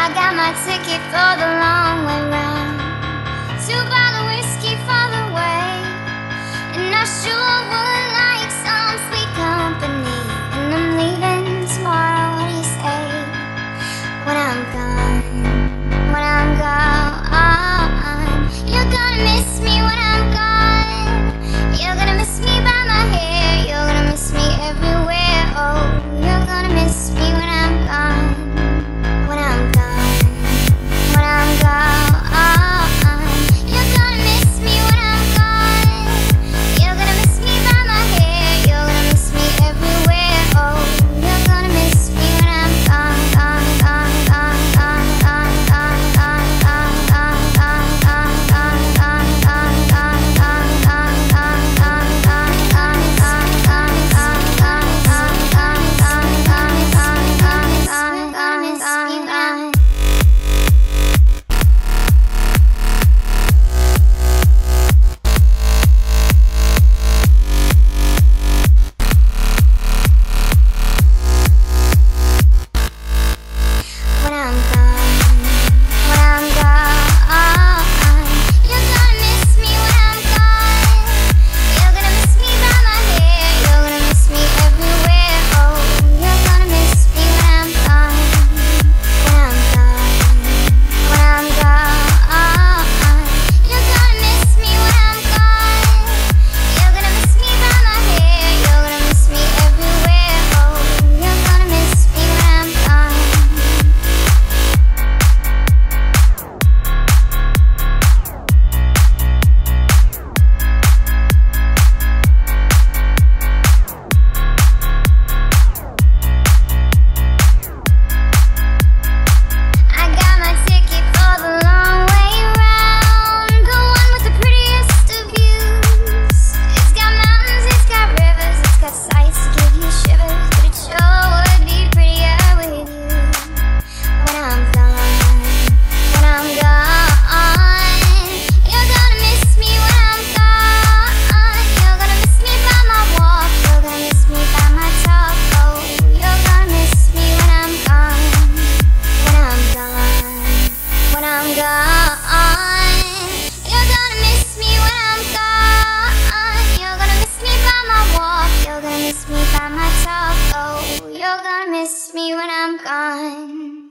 I got my ticket for the long way round. $2 whiskey for the way, and I sure would like some sweet company. And I'm leaving tomorrow, what do you say? When I'm gone, when I'm gone, you're gonna miss me when I'm gone. You're gonna miss me by my hair, you're gonna miss me everywhere. Oh, you're gonna miss me when I'm gone. You're gonna miss me when I'm gone.